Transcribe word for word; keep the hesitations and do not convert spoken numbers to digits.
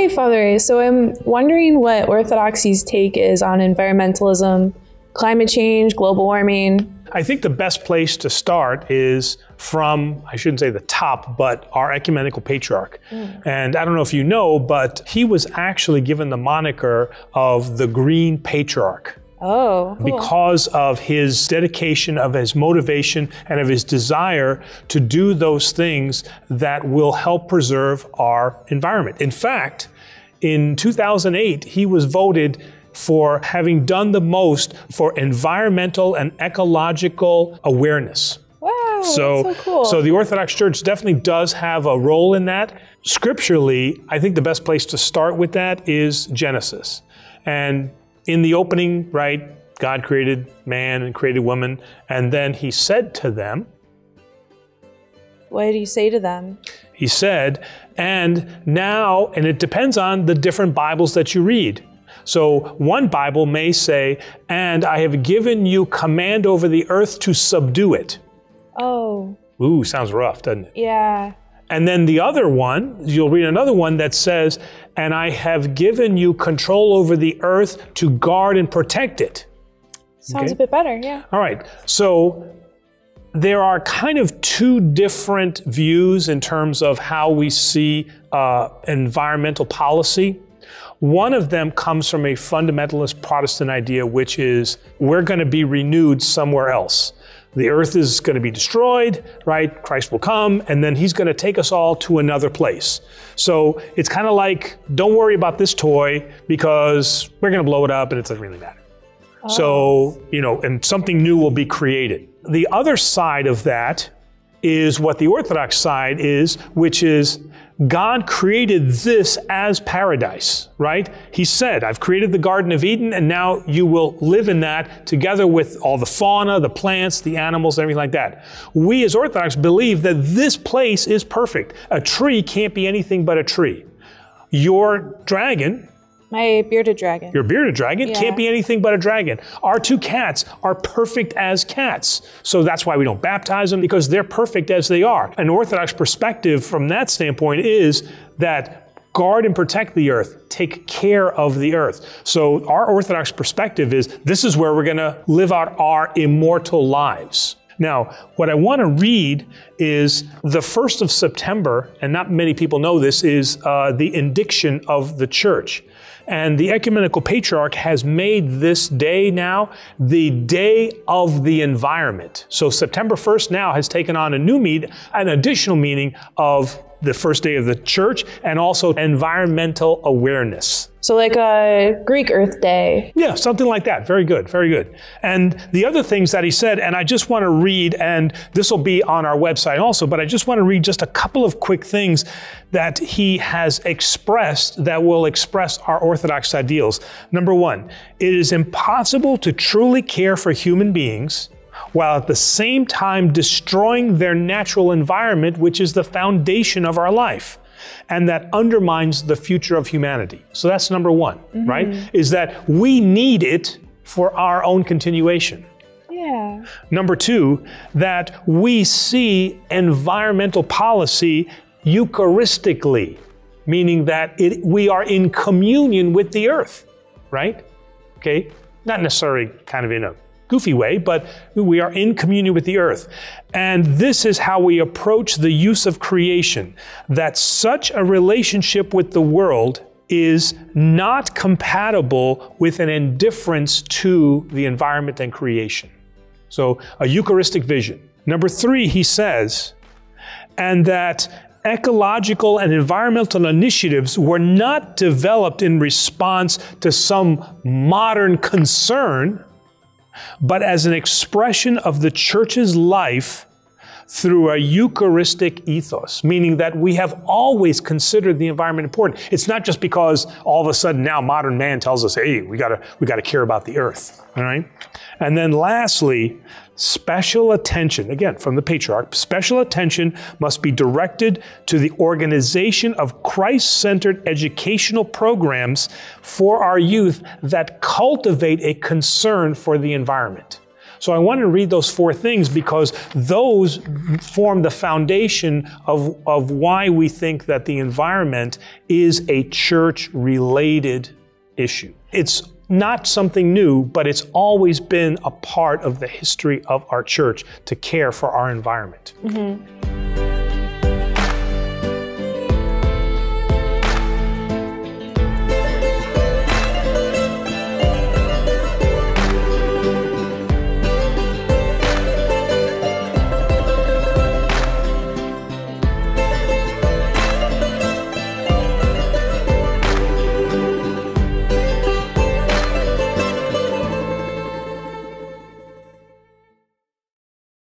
Hey, Father A. So I'm wondering what Orthodoxy's take is on environmentalism, climate change, global warming. I think the best place to start is from, I shouldn't say the top, but our Ecumenical Patriarch. Mm. And I don't know if you know, but he was actually given the moniker of the Green Patriarch. Oh, cool. Because of his dedication, of his motivation, and of his desire to do those things that will help preserve our environment. In fact, in two thousand eight, he was voted for having done the most for environmental and ecological awareness. Wow, so, that's so cool. So the Orthodox Church definitely does have a role in that. Scripturally, I think the best place to start with that is Genesis. And in the opening, right, God created man and created woman, and then he said to them. What did he say to them? He said, and now, and it depends on the different Bibles that you read. So one Bible may say, and I have given you command over the earth to subdue it. Oh. Ooh, sounds rough, doesn't it? Yeah. And then the other one, you'll read another one that says, and I have given you control over the earth to guard and protect it. Sounds okay? A bit better, yeah. All right, so there are kind of two different views in terms of how we see uh, environmental policy. One of them comes from a fundamentalist Protestant idea, which is we're going to be renewed somewhere else. The earth is going to be destroyed, right? Christ will come, and then he's going to take us all to another place. So it's kind of like, don't worry about this toy because we're going to blow it up and it doesn't really matter. Oh. So, you know, and something new will be created. The other side of that is what the Orthodox side is, which is God created this as paradise, right? He said, I've created the Garden of Eden, and now you will live in that together with all the fauna, the plants, the animals, everything like that. We as Orthodox believe that this place is perfect. A tree can't be anything but a tree. Your dragon, my bearded dragon. Your bearded dragon yeah. can't be anything but a dragon. Our two cats are perfect as cats. So that's why we don't baptize them, because they're perfect as they are. An Orthodox perspective from that standpoint is that guard and protect the earth, take care of the earth. So our Orthodox perspective is this is where we're going to live out our immortal lives. Now, what I want to read is the first of September, and not many people know this, is uh, the indiction of the church. And the Ecumenical Patriarch has made this day now the Day of the Environment. So September first now has taken on a new meaning, an additional meaning of the first day of the church, and also environmental awareness. So like a Greek Earth Day. Yeah, something like that. Very good, very good. And the other things that he said, and I just want to read, and this will be on our website also, but I just want to read just a couple of quick things that he has expressed that will express our Orthodox ideals. Number one, it is impossible to truly care for human beings while at the same time destroying their natural environment, which is the foundation of our life. And that undermines the future of humanity. So that's number one, mm-hmm. right? Is that we need it for our own continuation. Yeah. Number two, that we see environmental policy Eucharistically, meaning that it, we are in communion with the earth, right? Okay, not necessarily kind of in a goofy way, but we are in communion with the earth. And this is how we approach the use of creation, that such a relationship with the world is not compatible with an indifference to the environment and creation. So a Eucharistic vision. Number three, he says, and that ecological and environmental initiatives were not developed in response to some modern concern, but as an expression of the church's life through a Eucharistic ethos, meaning that we have always considered the environment important. It's not just because all of a sudden now modern man tells us, hey, we gotta, we gotta care about the earth, all right? And then lastly, special attention, again, from the Patriarch, special attention must be directed to the organization of Christ-centered educational programs for our youth that cultivate a concern for the environment. So I wanted to read those four things because those form the foundation of, of why we think that the environment is a church-related issue. It's not something new, but it's always been a part of the history of our church to care for our environment. Mm-hmm.